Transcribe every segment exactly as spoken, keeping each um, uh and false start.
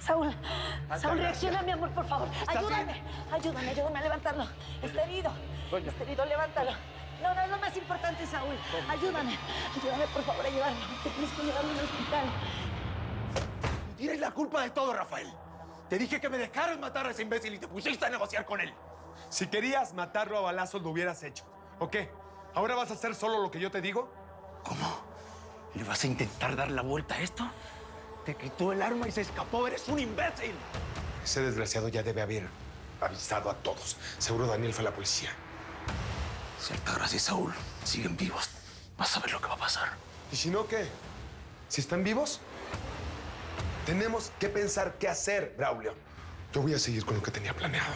Saúl, Altagracia. Saúl, reacciona, mi amor, por favor. Ayúdame, bien? ayúdame, ayúdame a levantarlo. Está herido, Doña. está herido, levántalo. No, no, es lo más importante, Saúl. Doña. Ayúdame, ayúdame, por favor, a llevarlo. Te tienes que llevarlo al hospital. Tienes la culpa de todo, Rafael. Te dije que me dejaras matar a ese imbécil y te pusiste a negociar con él. Si querías matarlo a balazos, lo hubieras hecho. ¿O qué? ¿Ahora vas a hacer solo lo que yo te digo? ¿Cómo? ¿Le vas a intentar dar la vuelta a esto? Te quitó el arma y se escapó. ¡Eres un imbécil! Ese desgraciado ya debe haber avisado a todos. Seguro Daniel fue a la policía. Si Altagracia y Saúl siguen vivos, vas a ver lo que va a pasar. ¿Y si no, qué? ¿Si están vivos? Tenemos que pensar qué hacer, Braulio. Yo voy a seguir con lo que tenía planeado.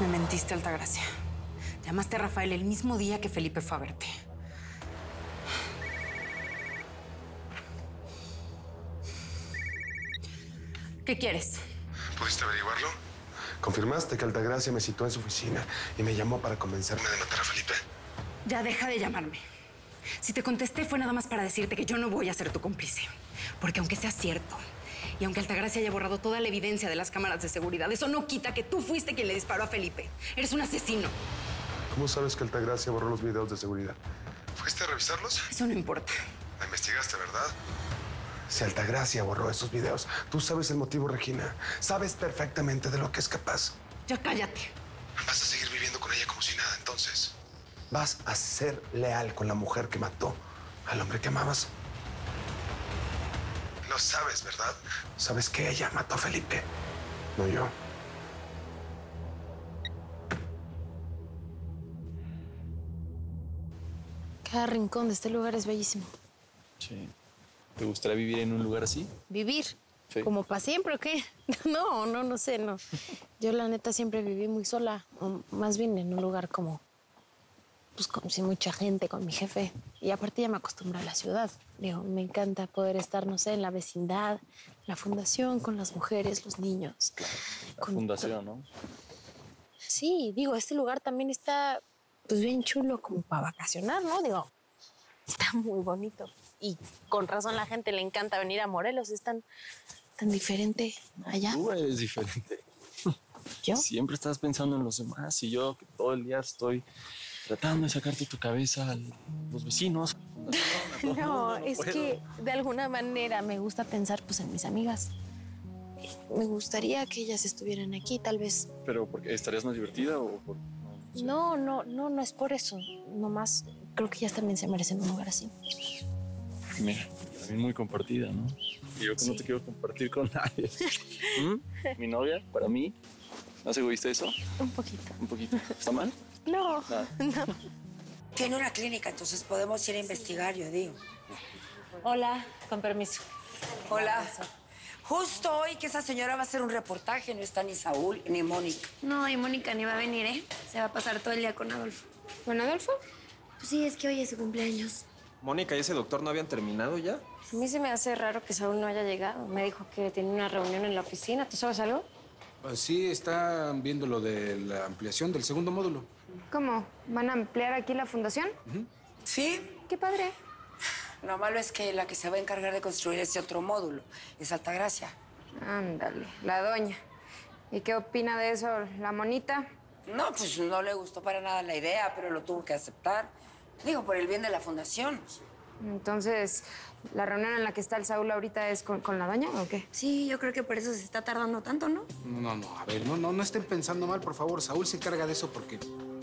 Me mentiste, Altagracia. Llamaste a Rafael el mismo día que Felipe fue a verte. ¿Qué quieres? ¿Pudiste averiguarlo? Confirmaste que Altagracia me citó en su oficina y me llamó para convencerme de matar a Felipe. Ya deja de llamarme. Si te contesté fue nada más para decirte que yo no voy a ser tu cómplice. Porque aunque sea cierto... Y aunque Altagracia haya borrado toda la evidencia de las cámaras de seguridad, eso no quita que tú fuiste quien le disparó a Felipe. Eres un asesino. ¿Cómo sabes que Altagracia borró los videos de seguridad? ¿Fuiste a revisarlos? Eso no importa. La investigaste, ¿verdad? Si Altagracia borró esos videos, tú sabes el motivo, Regina. Sabes perfectamente de lo que es capaz. Ya cállate. ¿Vas a seguir viviendo con ella como si nada, entonces? Vas a ser leal con la mujer que mató al hombre que amabas. Lo sabes, ¿verdad? Sabes que ella mató a Felipe, no yo. Cada rincón de este lugar es bellísimo. Sí. ¿Te gustaría vivir en un lugar así? ¿Vivir? Sí. ¿Como para siempre o qué? No, no, no sé, no. Yo, la neta, siempre viví muy sola. O más bien en un lugar como... pues con sí, mucha gente, con mi jefe. Y aparte ya me acostumbré a la ciudad. Digo, me encanta poder estar, no sé, en la vecindad, la fundación, con las mujeres, los niños. Claro, la con... fundación, ¿no? Sí, digo, este lugar también está pues bien chulo como para vacacionar, ¿no? Digo, está muy bonito. Y con razón la gente le encanta venir a Morelos. Es tan, tan diferente allá. Tú eres diferente. ¿Yo? Siempre estás pensando en los demás y yo que todo el día estoy... tratando de sacarte tu cabeza a los vecinos. No, no, no, no es puedo. Que de alguna manera me gusta pensar pues, en mis amigas. Me gustaría que ellas estuvieran aquí, tal vez. ¿Pero porque estarías más divertida o por...? No, sé. no, no, no, no es por eso. Nomás creo que ellas también se merecen un lugar así. Mira, también muy compartida, ¿no? Y yo que sí. No te quiero compartir con nadie. ¿Mm? Mi novia, para mí, ¿no es egoísta eso? Un poquito. Un poquito. ¿Está mal? No, no. Tiene una clínica, entonces podemos ir a investigar, yo digo. Hola, con permiso. Hola. Justo hoy que esa señora va a hacer un reportaje, no está ni Saúl ni Mónica. No, y Mónica ni va a venir, ¿eh? Se va a pasar todo el día con Adolfo. ¿Con Adolfo? Pues sí, es que hoy es su cumpleaños. Mónica y ese doctor no habían terminado ya. A mí se me hace raro que Saúl no haya llegado. Me dijo que tiene una reunión en la oficina. ¿Tú sabes algo? Sí, están viendo lo de la ampliación del segundo módulo. ¿Cómo? ¿Van a ampliar aquí la fundación? Uh-huh. Sí. Qué padre. Lo malo es que la que se va a encargar de construir ese otro módulo es Altagracia. Ándale, la doña. ¿Y qué opina de eso la monita? No, pues no le gustó para nada la idea, pero lo tuvo que aceptar. Digo, por el bien de la fundación. Entonces, ¿la reunión en la que está el Saúl ahorita es con, con la doña o qué? Sí, yo creo que por eso se está tardando tanto, ¿no? No, no, no, a ver, no, no, no estén pensando mal, por favor. Saúl se encarga de eso porque,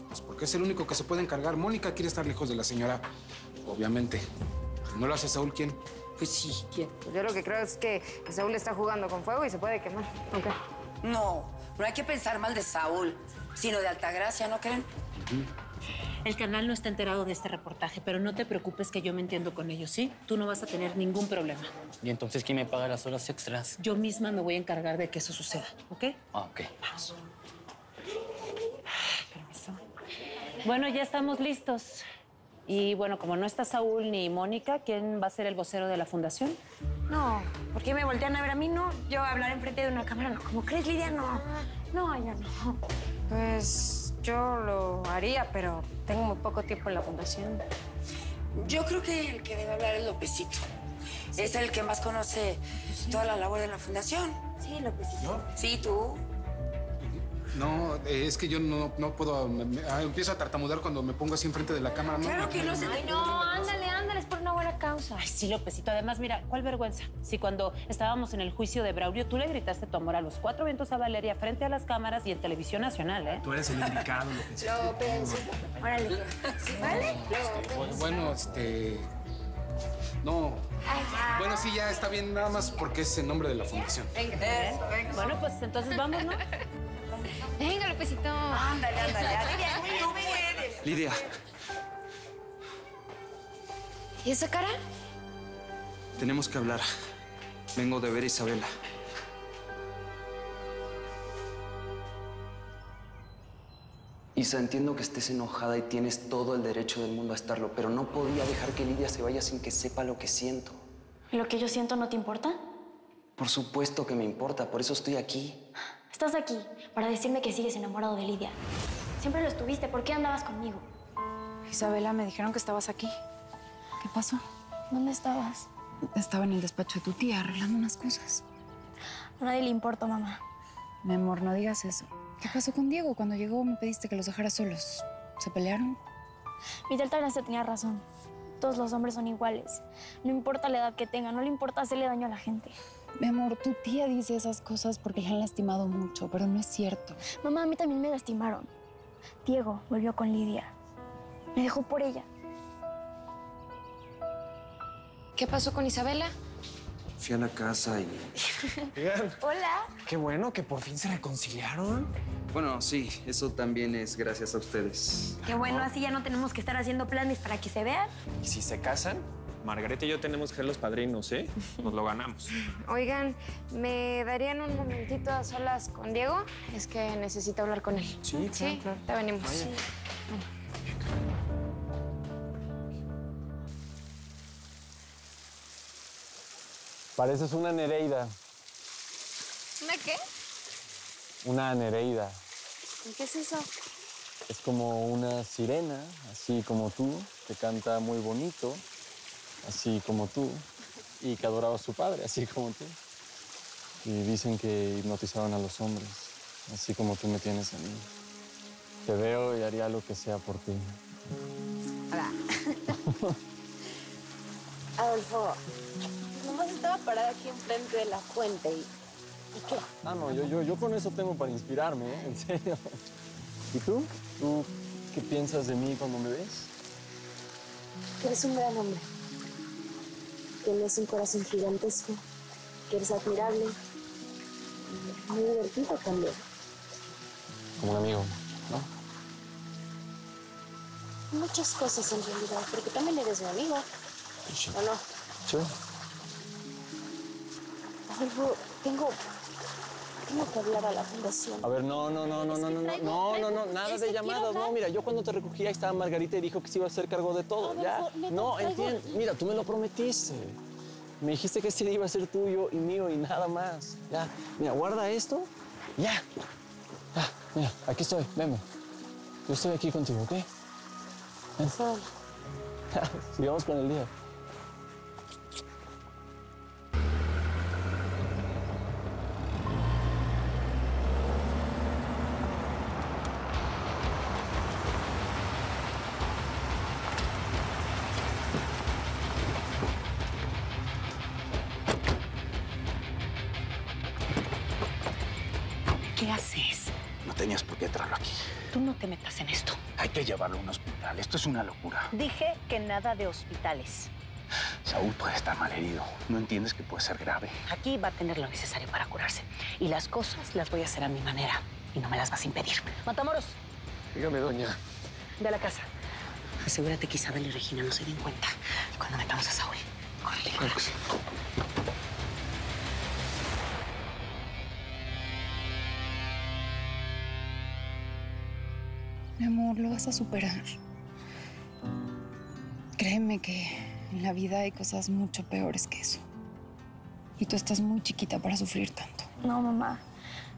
pues porque es el único que se puede encargar. Mónica quiere estar lejos de la señora, obviamente. ¿No lo hace Saúl quién? Pues sí, ¿quién? Pues yo lo que creo es que, que Saúl está jugando con fuego y se puede quemar. ¿Ok? No, no hay que pensar mal de Saúl, sino de Altagracia, ¿no creen? Uh-huh. El canal no está enterado de este reportaje, pero no te preocupes que yo me entiendo con ellos, ¿sí? Tú no vas a tener ningún problema. ¿Y entonces quién me paga las horas extras? Yo misma me voy a encargar de que eso suceda, ¿ok? Ah, ok. Vamos. Permiso. Bueno, ya estamos listos. Y, bueno, como no está Saúl ni Mónica, ¿quién va a ser el vocero de la fundación? No, ¿por qué me voltean a ver a mí? No, yo hablar enfrente de una cámara, no. ¿Cómo crees, Lidia? No, no, ya no. Pues... yo lo haría, pero tengo muy poco tiempo en la fundación. Yo creo que el que debe hablar es Lopecito. Sí. Es el que más conoce sí. toda la labor de la fundación. Sí, Lopecito. ¿No? Sí, tú. No, es que yo no, no puedo... Me, me, empiezo a tartamudar cuando me pongo así enfrente de la cámara. No, claro que no se... Ay, no, ándale, ándale, es por una buena causa. Ay, sí, Lopecito. Además, mira, cuál vergüenza. Si cuando estábamos en el juicio de Braulio, tú le gritaste tu amor a los cuatro vientos a Valeria frente a las cámaras y en Televisión Nacional, ¿eh? Tú eres el indicado, Lopecito. Lopecito. Órale. ¿Sí, vale? Lopecito. Bueno, este... No. Ay, ya. Bueno, sí, ya está bien, nada más porque es en nombre de la fundación. Venga, ¿eh? Venga. Bueno, pues entonces vamos, ¿no? Venga, Lopecito. Ándale, ándale. Lidia, tú puedes. Lidia. ¿Y esa cara? Tenemos que hablar. Vengo de ver a Isabela. Isa, entiendo que estés enojada y tienes todo el derecho del mundo a estarlo, pero no podía dejar que Lidia se vaya sin que sepa lo que siento. ¿Lo que yo siento no te importa? Por supuesto que me importa, por eso estoy aquí. Estás aquí para decirme que sigues enamorado de Lidia. Siempre lo estuviste. ¿Por qué andabas conmigo? Isabela, me dijeron que estabas aquí. ¿Qué pasó? ¿Dónde estabas? Estaba en el despacho de tu tía, arreglando unas cosas. A nadie le importa, mamá. Mi amor, no digas eso. ¿Qué pasó con Diego? Cuando llegó me pediste que los dejara solos. ¿Se pelearon? Mi tía Altagracia tenía razón. Todos los hombres son iguales. No importa la edad que tengan, no le importa hacerle daño a la gente. Mi amor, tu tía dice esas cosas porque le han lastimado mucho, pero no es cierto. Mamá, a mí también me lastimaron. Diego volvió con Lidia. Me dejó por ella. ¿Qué pasó con Isabela? Fui a la casa y... Hola. Qué bueno que por fin se reconciliaron. Bueno, sí, eso también es gracias a ustedes. Qué bueno, ¿no? Así ya no tenemos que estar haciendo planes para que se vean. ¿Y si se casan? Margarita y yo tenemos que ser los padrinos, ¿eh? Nos lo ganamos. Oigan, ¿me darían un momentito a solas con Diego? Es que necesito hablar con él. Sí, sí, claro. Te venimos. Sí. Bueno. Pareces una nereida. ¿Una qué? Una nereida. ¿Y qué es eso? Es como una sirena, así como tú, que canta muy bonito. Así como tú, y que adoraba a su padre, así como tú. Y dicen que hipnotizaban a los hombres, así como tú me tienes a mí. Te veo y haría lo que sea por ti. Hola. Adolfo, nomás estaba parada aquí enfrente de la fuente y... ¿Y qué? Ah, no, yo, yo, yo con eso tengo para inspirarme, ¿eh? En serio. ¿Y tú? ¿Tú qué piensas de mí cuando me ves? Que eres un gran hombre. Tienes un corazón gigantesco, que eres admirable, muy divertido también. Como un amigo, ¿no? Muchas cosas en realidad, porque también eres mi amigo, sí. ¿O no? Sí. Algo, tengo, tengo que hablar a la fundación. A ver, no, no, no, no, no, no, no, no, no, no, nada de llamadas, no, mira, yo cuando te recogí ahí estaba Margarita y dijo que se iba a hacer cargo de todo, ya. No, entiendo, mira, tú me lo prometiste. Me dijiste que este día iba a ser tuyo y mío y nada más, ya. Mira, guarda esto, ya. Ya, mira, aquí estoy, venme. Yo estoy aquí contigo, ¿ok? Sigamos con el día. Llevarlo a un hospital. Esto es una locura. Dije que nada de hospitales. Saúl puede estar malherido. ¿No entiendes que puede ser grave? Aquí va a tener lo necesario para curarse. Y las cosas las voy a hacer a mi manera. Y no me las vas a impedir. Matamoros. Dígame, doña. Ve a la casa. Asegúrate que Isabel y Regina no se den cuenta. Y cuando metamos a Saúl, córrele. Claro que sí. Mi amor, lo vas a superar. Créeme que en la vida hay cosas mucho peores que eso. Y tú estás muy chiquita para sufrir tanto. No, mamá.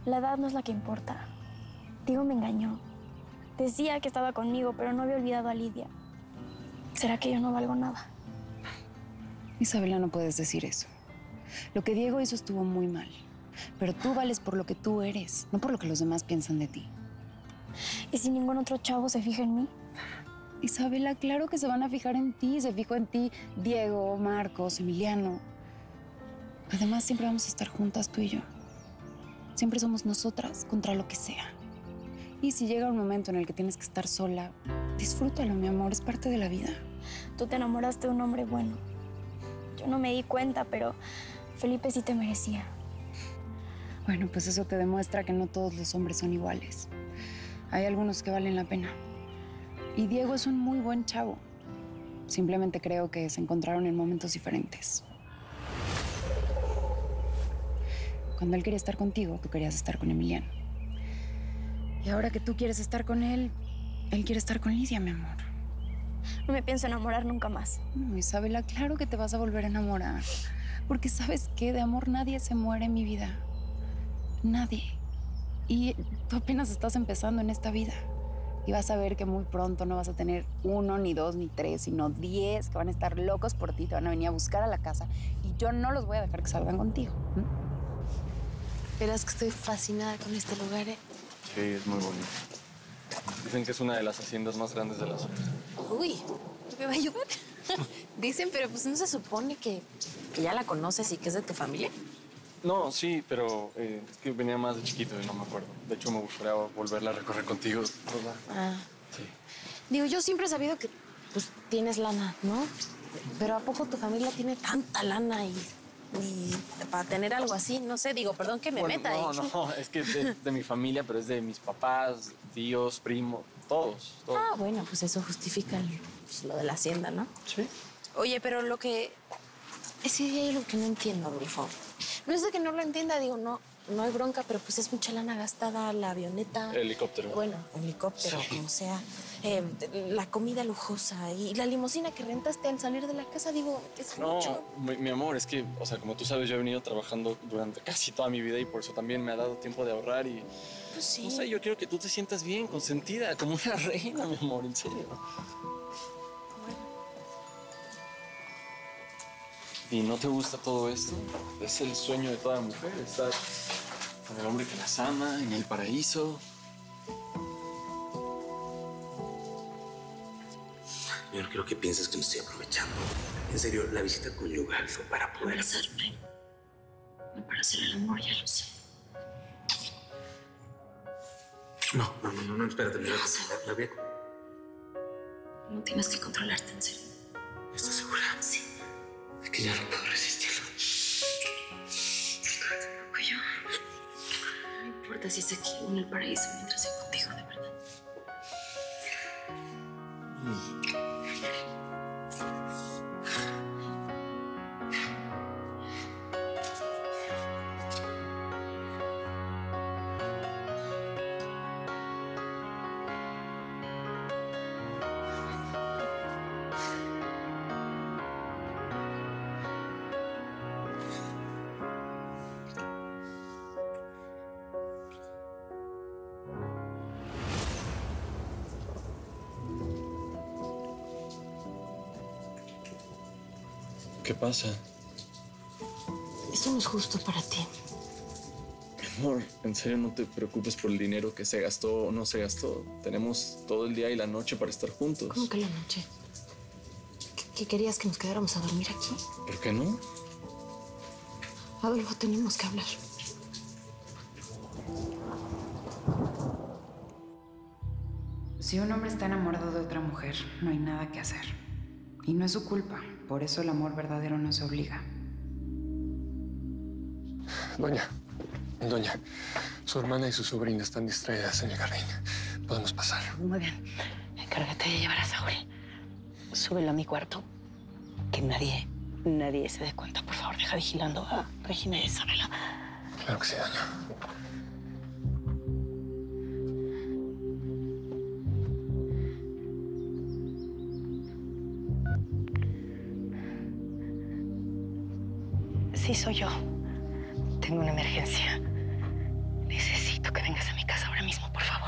La edad no es la que importa. Diego me engañó. Decía que estaba conmigo, pero no había olvidado a Lidia. ¿Será que yo no valgo nada? Isabela, no puedes decir eso. Lo que Diego hizo estuvo muy mal. Pero tú vales por lo que tú eres, no por lo que los demás piensan de ti. ¿Y si ningún otro chavo se fija en mí? Isabela, claro que se van a fijar en ti. Se fijó en ti Diego, Marcos, Emiliano. Además, siempre vamos a estar juntas tú y yo. Siempre somos nosotras contra lo que sea. Y si llega un momento en el que tienes que estar sola, disfrútalo, mi amor, es parte de la vida. Tú te enamoraste de un hombre bueno. Yo no me di cuenta, pero Felipe sí te merecía. Bueno, pues eso te demuestra que no todos los hombres son iguales. Hay algunos que valen la pena. Y Diego es un muy buen chavo. Simplemente creo que se encontraron en momentos diferentes. Cuando él quería estar contigo, tú querías estar con Emiliano. Y ahora que tú quieres estar con él, él quiere estar con Lidia, mi amor. No me pienso enamorar nunca más. No, Isabela, claro que te vas a volver a enamorar. Porque ¿sabes qué? De amor nadie se muere en mi vida. Nadie. Y tú apenas estás empezando en esta vida. Y vas a ver que muy pronto no vas a tener uno, ni dos, ni tres, sino diez que van a estar locos por ti, te van a venir a buscar a la casa y yo no los voy a dejar que salgan contigo. ¿Mm? Verás que estoy fascinada con este lugar, ¿eh? Sí, es muy bonito. Dicen que es una de las haciendas más grandes de la zona. Uy, ¿me va a ayudar? Dicen, pero pues no se supone que, que ya la conoces y que es de tu familia. No, sí, pero eh, es que venía más de chiquito y no me acuerdo. De hecho, me gustaría volverla a recorrer contigo, ¿verdad? Ah. Sí. Digo, yo siempre he sabido que, pues, tienes lana, ¿no? Pero ¿a poco tu familia tiene tanta lana y, y para tener algo así? No sé, digo, perdón que me bueno, meta. No, ahí. no, es que es de, de mi familia, pero es de mis papás, tíos, primos, todos, todos. Ah, bueno, pues eso justifica el, pues, lo de la hacienda, ¿no? Sí. Oye, pero lo que... Ese día hay lo que no entiendo, Adolfo. No es de que no lo entienda, digo, no, no hay bronca, pero pues es mucha lana gastada, la avioneta... Helicóptero. Bueno, helicóptero, sí. Como sea. Eh, la comida lujosa y la limusina que rentaste al salir de la casa, digo, es no, mucho. No, mi, mi amor, es que, o sea, como tú sabes, yo he venido trabajando durante casi toda mi vida y por eso también me ha dado tiempo de ahorrar y... Pues sí. No sé, yo quiero que tú te sientas bien, consentida, como una reina, mi amor, en serio. ¿Y no te gusta todo esto? Es el sueño de toda mujer, estar con el hombre que las ama, en el paraíso. Yo no quiero que pienses que me estoy aprovechando. En serio, la visita conyugal fue para poder... Abrazarme. No para hacer el amor, ya lo sé. No, no, no, no, espérate. No, la voy a... No tienes que controlarte, en serio. ¿Estás segura? Sí. Es que ya no puedo resistirlo. No te preocupes, yo. No importa si es aquí o en el paraíso mientras sea contigo, de verdad. ¿Qué pasa? Esto no es justo para ti. Mi amor, en serio no te preocupes por el dinero que se gastó o no se gastó. Tenemos todo el día y la noche para estar juntos. ¿Cómo que la noche? ¿Qué, qué querías, que nos quedáramos a dormir aquí? ¿Por qué no? Adolfo, tenemos que hablar. Si un hombre está enamorado de otra mujer, no hay nada que hacer. Y no es su culpa. Por eso el amor verdadero no se obliga. Doña, doña, su hermana y su sobrina están distraídas en el jardín. Podemos pasar. Muy bien. Encárgate de llevar a Saúl. Súbelo a mi cuarto. Que nadie, nadie se dé cuenta. Por favor, deja vigilando a Regina y Isabela. Claro que sí, doña. Sí, soy yo. Tengo una emergencia. Necesito que vengas a mi casa ahora mismo, por favor.